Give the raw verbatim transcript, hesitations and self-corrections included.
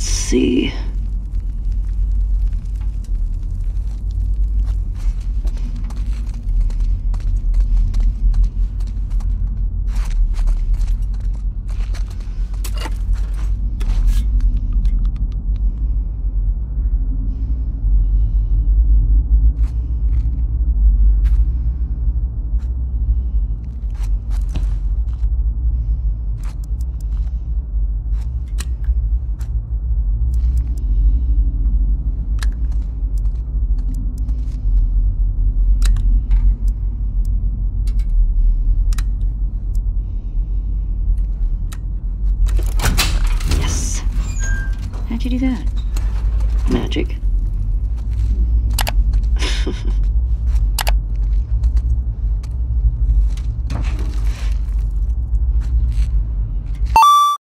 Let's see. How'd you do that? Magic.